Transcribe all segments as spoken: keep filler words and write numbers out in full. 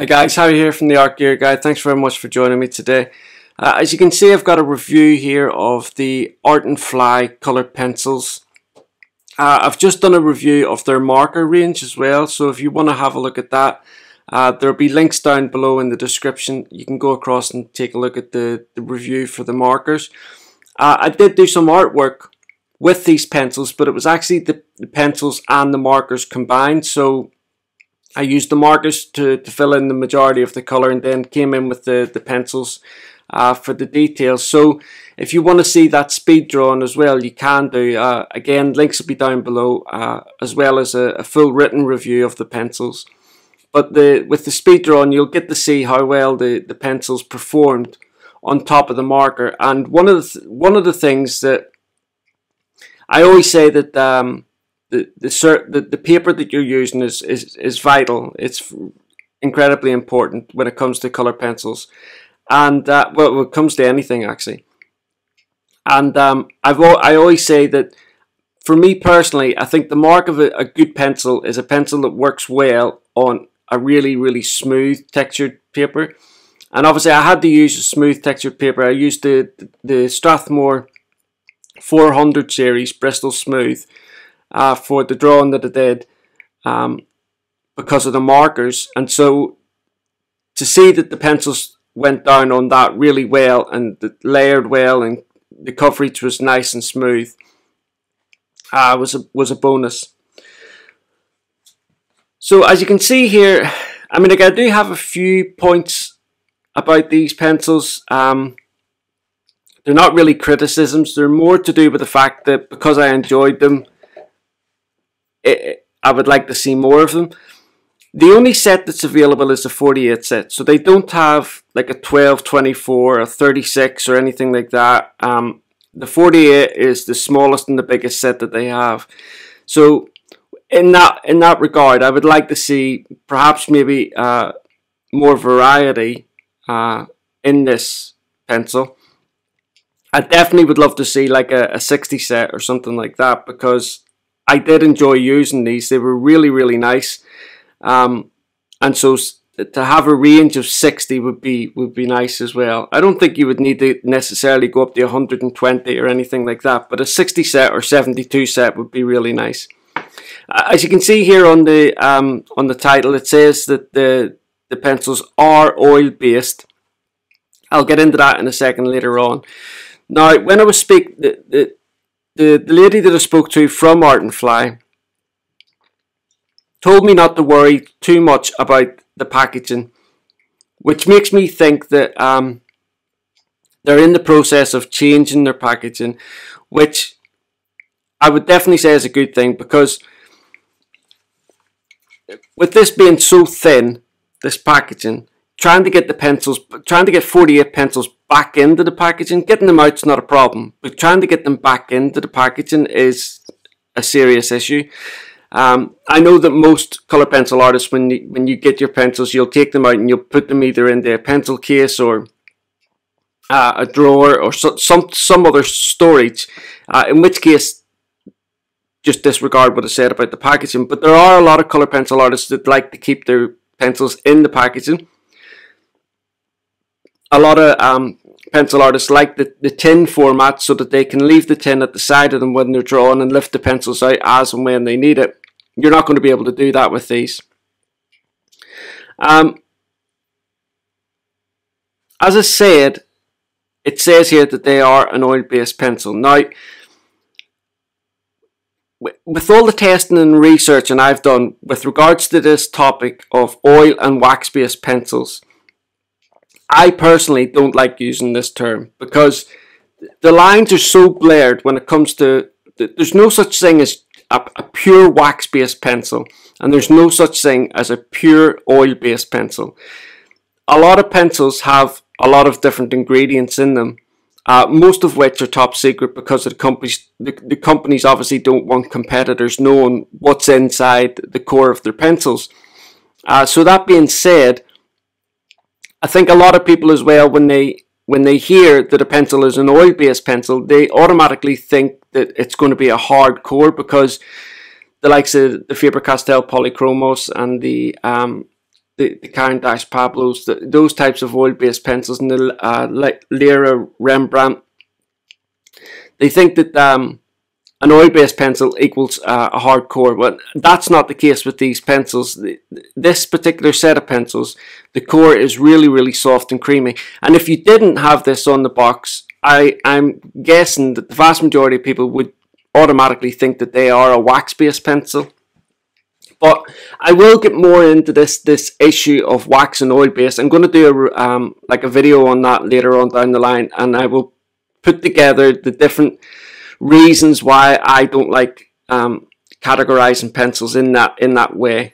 Hi guys, Harry here from the Art Gear Guide. Thanks very much for joining me today. Uh, as you can see, I've got a review here of the Art and Fly coloured pencils. Uh, I've just done a review of their marker range as well, so if you want to have a look at that, uh, there'll be links down below in the description. You can go across and take a look at the, the review for the markers. Uh, I did do some artwork with these pencils, but it was actually the, the pencils and the markers combined, so I used the markers to, to fill in the majority of the colour and then came in with the, the pencils uh, for the details. So if you want to see that speed drawing as well, you can do. Uh, again, links will be down below, uh, as well as a, a full written review of the pencils. But the with the speed drawing, you'll get to see how well the, the pencils performed on top of the marker. And one of the, th one of the things that I always say that um, The, the, the, the paper that you're using is, is, is vital. It's incredibly important when it comes to colour pencils. And, uh, well, when it comes to anything, actually. And um, I've al I always say that, for me personally, I think the mark of a, a good pencil is a pencil that works well on a really, really smooth textured paper. And obviously I had to use a smooth textured paper. I used the, the Strathmore four hundred series Bristol Smooth. Uh, for the drawing that I did, um, because of the markers, and so to see that the pencils went down on that really well and layered well, and the coverage was nice and smooth, uh, was a was a bonus. So as you can see here, I mean, like, I do have a few points about these pencils. Um, they're not really criticisms; they're more to do with the fact that because I enjoyed them, It, I would like to see more of them. The only set that's available is the forty-eight set, so they don't have like a twelve, twenty-four, or thirty-six or anything like that. Um, the forty-eight is the smallest and the biggest set that they have. So in that in that regard, I would like to see perhaps maybe uh, more variety uh, in this pencil. I definitely would love to see like a, a sixty set or something like that, because I did enjoy using these. They were really, really nice, um, and so to have a range of sixty would be would be nice as well. I don't think you would need to necessarily go up to one hundred and twenty or anything like that, but a sixty set or seventy-two set would be really nice. Uh, as you can see here on the um, on the title, it says that the the pencils are oil based. I'll get into that in a second later on. Now, when I was speaking, the, the The, the lady that I spoke to from Art and Fly told me not to worry too much about the packaging, which makes me think that um, they're in the process of changing their packaging, which I would definitely say is a good thing, because with this being so thin, this packaging, trying to get the pencils, trying to get forty-eight pencils back into the packaging, getting them out's not a problem, but trying to get them back into the packaging is a serious issue. Um, I know that most colour pencil artists, when you, when you get your pencils, you'll take them out and you'll put them either into a pencil case or uh, a drawer or so, some some other storage. Uh, in which case, just disregard what I said about the packaging. But there are a lot of colour pencil artists that like to keep their pencils in the packaging. A lot of um, pencil artists like the, the tin format, so that they can leave the tin at the side of them when they're drawing and lift the pencils out as and when they need it. You're not going to be able to do that with these. Um, as I said, it says here that they are an oil-based pencil. Now, with all the testing and research and I've done with regards to this topic of oil and wax-based pencils, I personally don't like using this term, because the lines are so blurred when it comes to, there's no such thing as a, a pure wax-based pencil, and there's no such thing as a pure oil-based pencil. A lot of pencils have a lot of different ingredients in them, uh, most of which are top secret, because the companies, the, the companies obviously don't want competitors knowing what's inside the core of their pencils. Uh, so that being said, I think a lot of people as well, when they when they hear that a pencil is an oil-based pencil, they automatically think that it's going to be a hard core, because the likes of the Faber-Castell Polychromos and the um, the, the Caran d'Ache Pablos, the, those types of oil-based pencils, and the uh, Lyra Rembrandt. They think that um, an oil-based pencil equals uh, a hardcore, but that's not the case with these pencils. The, this particular set of pencils, the core is really, really soft and creamy. And if you didn't have this on the box, I, I'm guessing that the vast majority of people would automatically think that they are a wax-based pencil. But I will get more into this this issue of wax and oil-based. I'm going to do a, um, like a video on that later on down the line, and I will put together the different reasons why I don't like um, categorizing pencils in that in that way.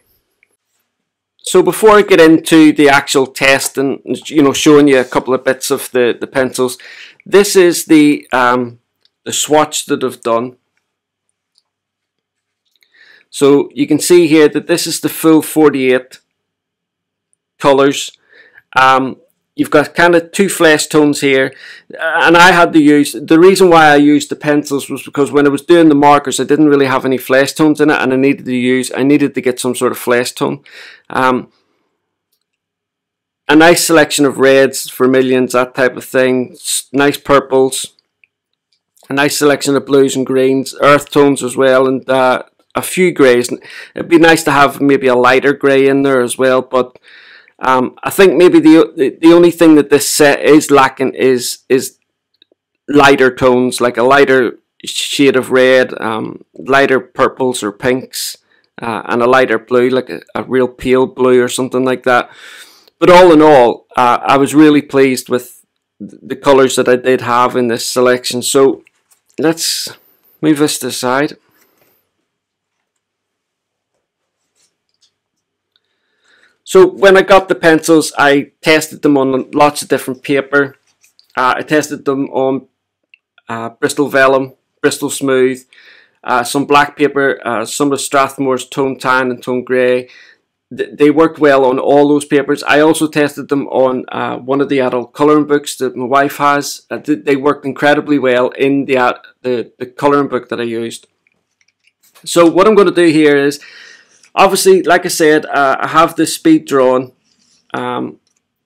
So before I get into the actual test and, you know, showing you a couple of bits of the the pencils, this is the um, the swatch that I've done. So you can see here that this is the full forty-eight colors. Um, you've got kind of two flesh tones here, and I had to use, the reason why I used the pencils was because when I was doing the markers I didn't really have any flesh tones in it, and I needed to use, I needed to get some sort of flesh tone. Um, a nice selection of reds, vermilions, that type of thing, nice purples, a nice selection of blues and greens, earth tones as well, and uh, a few greys. It'd be nice to have maybe a lighter grey in there as well, but um, I think maybe the, the the only thing that this set is lacking is is lighter tones, like a lighter shade of red, um, lighter purples or pinks, uh, and a lighter blue, like a, a real pale blue or something like that. But all in all, uh, I was really pleased with the colours that I did have in this selection. So let's move this to the side. So when I got the pencils, I tested them on lots of different paper. Uh, I tested them on uh, Bristol Vellum, Bristol Smooth, uh, some black paper, uh, some of Strathmore's Tone Tan and Tone Grey. Th they worked well on all those papers. I also tested them on uh, one of the adult colouring books that my wife has. Uh, th they worked incredibly well in the, uh, the, the colouring book that I used. So what I'm going to do here is, obviously, like I said, uh, I have this speed drawn um,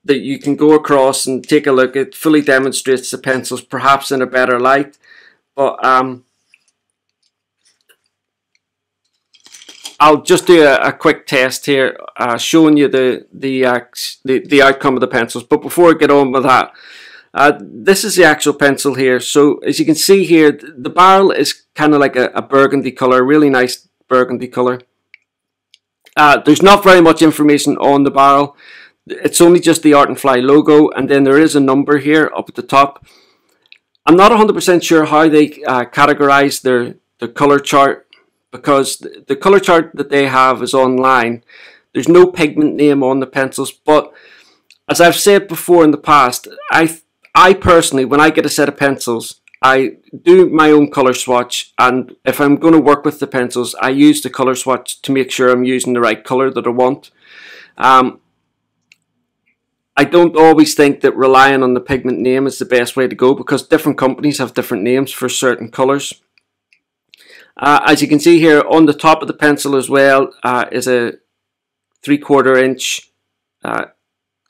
that you can go across and take a look. It fully demonstrates the pencils, perhaps in a better light. But um, I'll just do a, a quick test here, uh, showing you the the, uh, the the outcome of the pencils. But before I get on with that, uh, this is the actual pencil here. So as you can see here, the barrel is kind of like a, a burgundy color, really nice burgundy color. Uh, there's not very much information on the barrel. It's only just the Art and Fly logo, and then there is a number here up at the top. I'm not one hundred percent sure how they uh, categorize their, their color chart, because the, the color chart that they have is online. There's no pigment name on the pencils, but as I've said before in the past, I, I personally, when I get a set of pencils, I do my own colour swatch, and if I'm going to work with the pencils, I use the colour swatch to make sure I'm using the right colour that I want. Um, I don't always think that relying on the pigment name is the best way to go, because different companies have different names for certain colours. Uh, as you can see here, on the top of the pencil as well uh, is a three-quarter inch uh,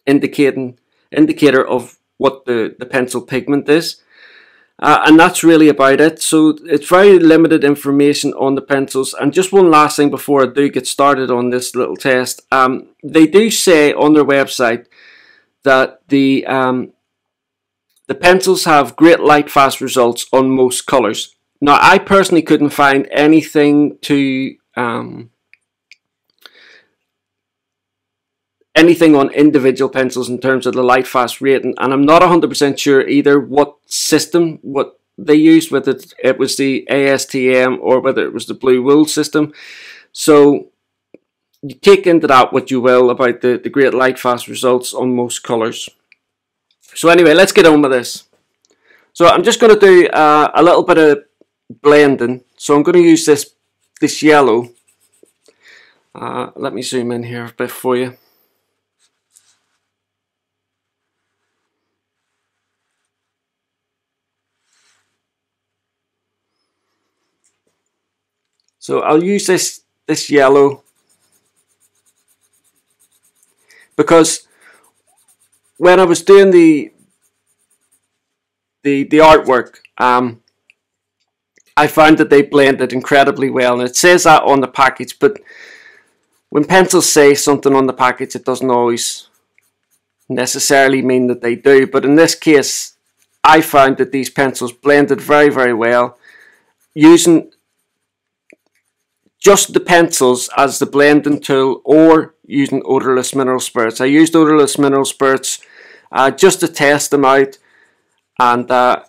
indicating, indicator of what the, the pencil pigment is. Uh, and that's really about it. So it's very limited information on the pencils. And just one last thing before I do get started on this little test. Um, they do say on their website that the um, the pencils have great light fast results on most colours. Now, I personally couldn't find anything to um, anything on individual pencils in terms of the light fast rating, and I'm not one hundred percent sure either what system what they used, whether it was the A S T M or whether it was the Blue Wool system. So you take into that what you will about the, the great light fast results on most colours. So anyway, let's get on with this. So I'm just going to do uh, a little bit of blending. So I'm going to use this this yellow. Uh, let me zoom in here a bit for you. So I'll use this this yellow because when I was doing the the the artwork, um, I found that they blended incredibly well, and it says that on the package. But when pencils say something on the package, it doesn't always necessarily mean that they do. But in this case, I found that these pencils blended very, very well, using just the pencils as the blending tool, or using odorless mineral spirits. I used odorless mineral spirits uh, just to test them out, and uh,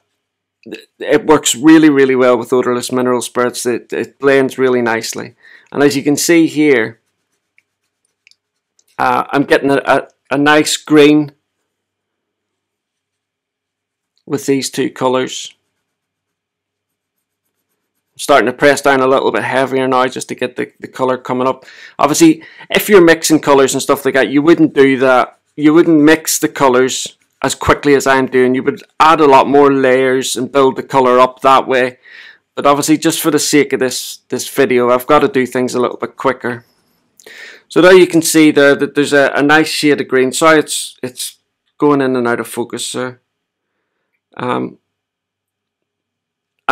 it works really, really well with odorless mineral spirits. It, it blends really nicely, and as you can see here, uh, I'm getting a, a, a nice green with these two colours. Starting to press down a little bit heavier now just to get the, the colour coming up. Obviously, if you're mixing colours and stuff like that, you wouldn't do that. You wouldn't mix the colours as quickly as I'm doing. You would add a lot more layers and build the colour up that way. But obviously, just for the sake of this, this video, I've got to do things a little bit quicker. So there you can see there that there's a, a nice shade of green. Sorry, it's, it's going in and out of focus there. Um,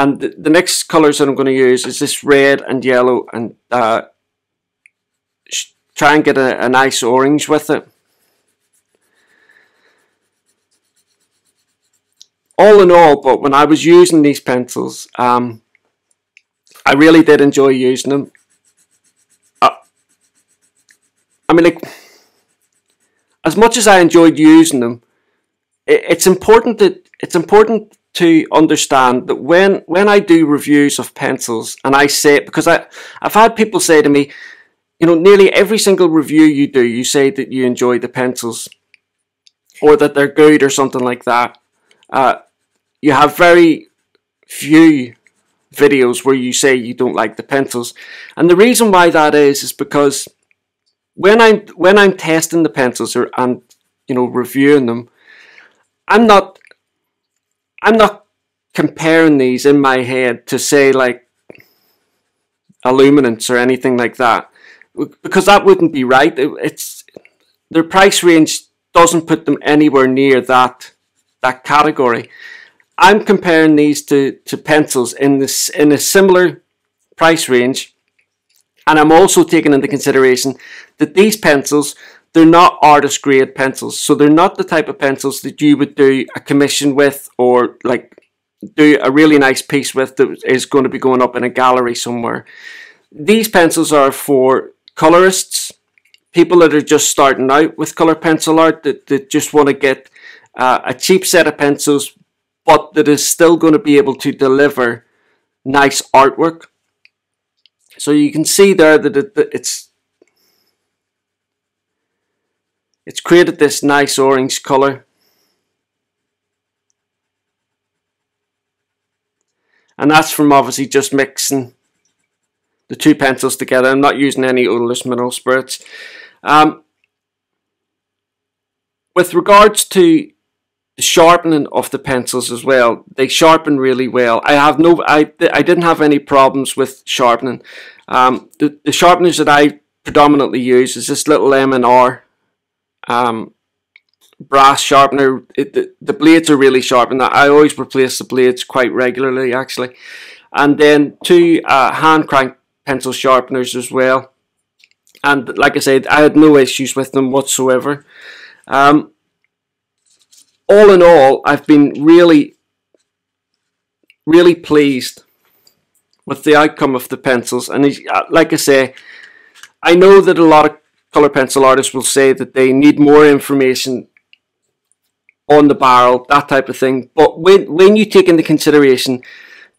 And the next colours that I'm going to use is this red and yellow, and uh, try and get a, a nice orange with it. All in all, but when I was using these pencils, um, I really did enjoy using them. Uh, I mean, like, as much as I enjoyed using them, it, it's important that it's important. to understand that when when I do reviews of pencils, and I say, because I I've had people say to me, you know, nearly every single review you do, you say that you enjoy the pencils, or that they're good, or something like that. Uh, you have very few videos where you say you don't like the pencils, and the reason why that is is because when I'm when I'm testing the pencils, or and you know reviewing them, I'm not. I'm not comparing these in my head to, say, like Illuminance or anything like that, because that wouldn't be right. It, it's their price range doesn't put them anywhere near that that category. I'm comparing these to to pencils in this in a similar price range, and I'm also taking into consideration that these pencils, they're not artist grade pencils, so they're not the type of pencils that you would do a commission with, or like do a really nice piece with that is going to be going up in a gallery somewhere. These pencils are for colorists, people that are just starting out with colour pencil art, that, that just want to get uh, a cheap set of pencils, but that is still going to be able to deliver nice artwork. So you can see there that it, that it's It's created this nice orange colour, and that's from obviously just mixing the two pencils together. I'm not using any odorless mineral spirits. Um, with regards to the sharpening of the pencils as well, they sharpen really well. I have no, I, I didn't have any problems with sharpening. Um, the, the sharpeners that I predominantly use is this little M and R. Um, brass sharpener. It, the, the blades are really sharp, and I always replace the blades quite regularly, actually. And then two uh, hand crank pencil sharpeners as well, and like I said, I had no issues with them whatsoever. Um, all in all, I've been really really pleased with the outcome of the pencils, and like I say, I know that a lot of colour pencil artists will say that they need more information on the barrel, that type of thing. But when, when you take into consideration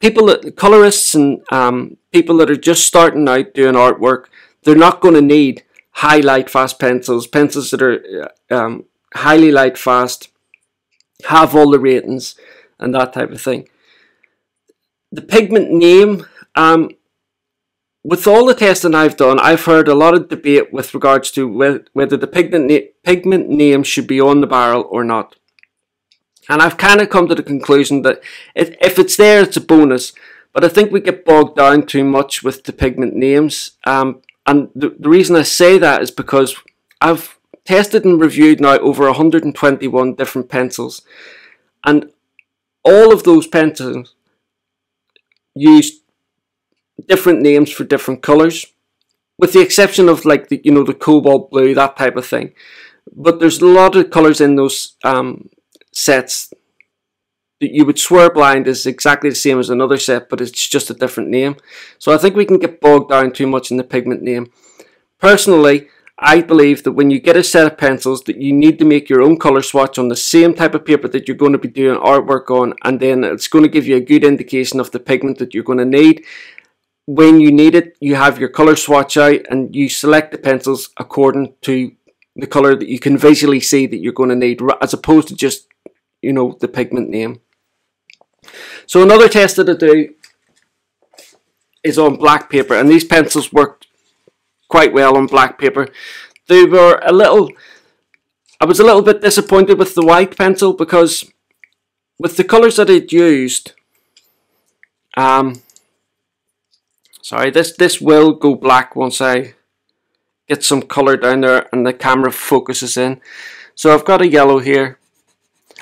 people that, colorists and um, people that are just starting out doing artwork, they're not going to need high light fast pencils. Pencils that are um, highly light fast, have all the ratings and that type of thing. The pigment name, um, with all the testing I've done, I've heard a lot of debate with regards to whether the pigment, na pigment name should be on the barrel or not. And I've kind of come to the conclusion that it, if it's there, it's a bonus. But I think we get bogged down too much with the pigment names. Um, and the, the reason I say that is because I've tested and reviewed now over one hundred twenty-one different pencils, and all of those pencils used different names for different colors, with the exception of like the you know the cobalt blue, that type of thing. But there's a lot of colors in those um, sets that you would swear blind is exactly the same as another set, but it's just a different name. So I think we can get bogged down too much in the pigment name. Personally, I believe that when you get a set of pencils, that you need to make your own colour swatch on the same type of paper that you're going to be doing artwork on, and then it's going to give you a good indication of the pigment that you're going to need. When you need it, you have your colour swatch out and you select the pencils according to the colour that you can visually see that you're going to need, as opposed to just, you know, the pigment name. So another test that I do is on black paper, and these pencils work quite well on black paper. They were a little, I was a little bit disappointed with the white pencil, because with the colours that it used, um, sorry, this, this will go black once I get some colour down there and the camera focuses in. So I've got a yellow here.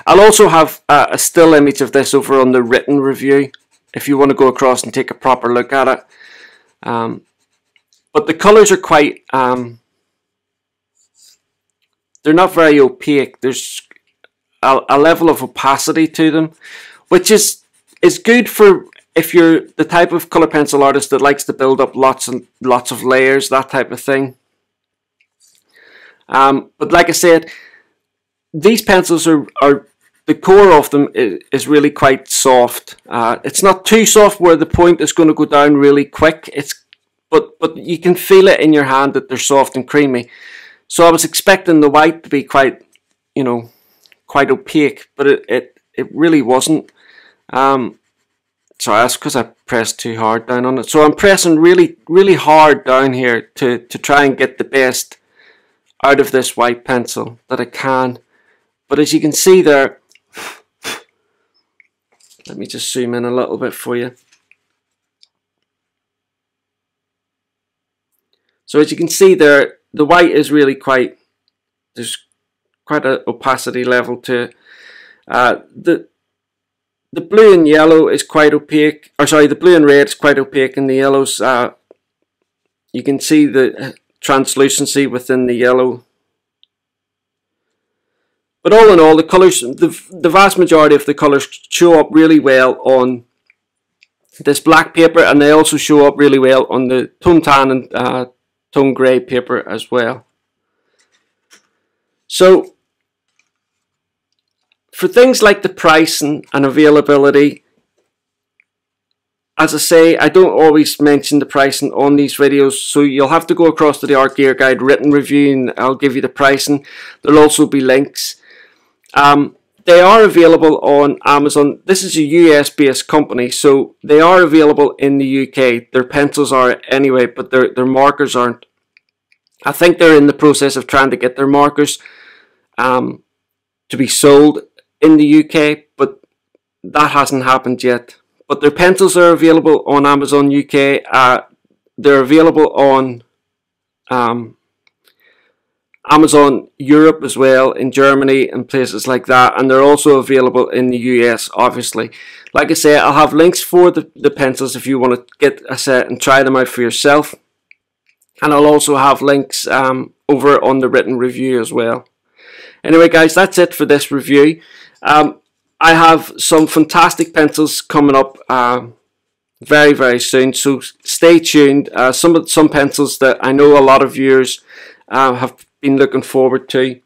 I'll also have uh, a still image of this over on the written review if you want to go across and take a proper look at it. Um, But the colours are quite, um, they're not very opaque. There's a, a level of opacity to them, which is, is good for if you're the type of colour pencil artist that likes to build up lots and lots of layers, that type of thing. Um, but like I said, these pencils are, are the core of them is, is really quite soft. Uh, it's not too soft where the point is going to go down really quick. It's But, but you can feel it in your hand that they're soft and creamy. So I was expecting the white to be quite, you know, quite opaque, but it, it, it really wasn't. Um, sorry, that's because I pressed too hard down on it. So I'm pressing really, really hard down here to, to try and get the best out of this white pencil that I can. But as you can see there, let me just zoom in a little bit for you. So as you can see there, the white is really quite, there's quite an opacity level to it. Uh, the, the blue and yellow is quite opaque, or sorry, the blue and red is quite opaque, and the yellow's, uh, you can see the translucency within the yellow. But all in all, the colours, the, the vast majority of the colours show up really well on this black paper, and they also show up really well on the tone tan and uh, tone grey paper as well. So for things like the pricing and availability, as I say, I don't always mention the pricing on these videos, so you'll have to go across to the Art Gear Guide written review and I'll give you the pricing. There'll also be links. Um, they are available on Amazon. This is a U S based company, so they are available in the U K. Their pencils are anyway, but their, their markers aren't. I think they're in the process of trying to get their markers um, to be sold in the U K, but that hasn't happened yet. But their pencils are available on Amazon U K. Uh, they're available on um, Amazon Europe as well, in Germany and places like that, and they're also available in the U S, obviously. Like I say, I'll have links for the, the pencils if you want to get a set and try them out for yourself, and I'll also have links um, over on the written review as well. Anyway guys, that's it for this review. Um, I have some fantastic pencils coming up uh, very very soon, so stay tuned. Uh, some, of, some pencils that I know a lot of viewers uh, have been looking forward to,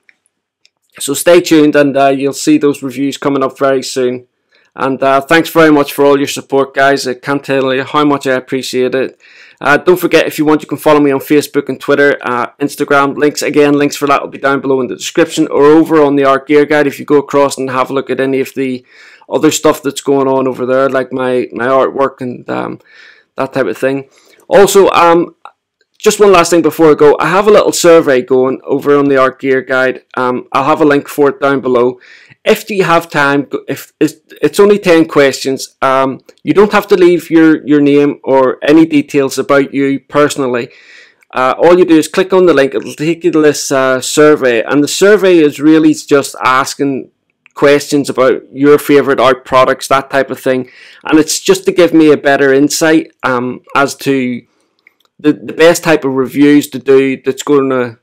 so stay tuned, and uh, you'll see those reviews coming up very soon. And uh, thanks very much for all your support guys. I can't tell you how much I appreciate it. Uh, don't forget, if you want, you can follow me on Facebook and Twitter, uh, Instagram. Links again links for that will be down below in the description, or over on the Art Gear Guide if you go across and have a look at any of the other stuff that's going on over there, like my, my artwork and um, that type of thing. Also, um, just one last thing before I go, I have a little survey going over on the Art Gear Guide. Um, I'll have a link for it down below. If you have time, if it's, it's only ten questions, um, you don't have to leave your, your name or any details about you personally. Uh, all you do is click on the link. It'll take you to this uh, survey, and the survey is really just asking questions about your favorite art products, that type of thing, and it's just to give me a better insight um, as to the, the best type of reviews to do that's going to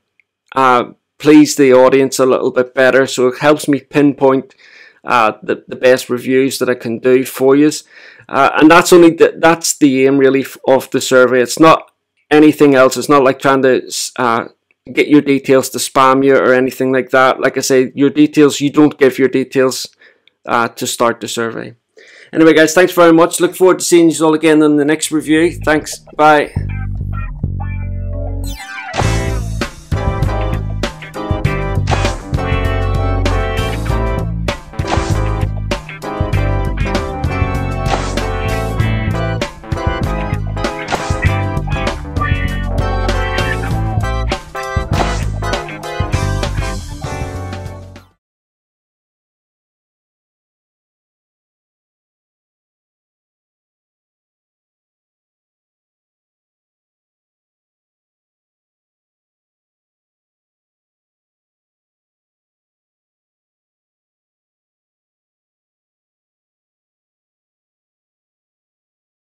uh, please the audience a little bit better. So it helps me pinpoint uh, the, the best reviews that I can do for you, uh, and that's only the, that's the aim really of the survey. It's not anything else. It's not like trying to uh, get your details to spam you or anything like that. Like I say, your details, you don't give your details uh, to start the survey. Anyway guys, thanks very much. Look forward to seeing you all again in the next review. Thanks, bye.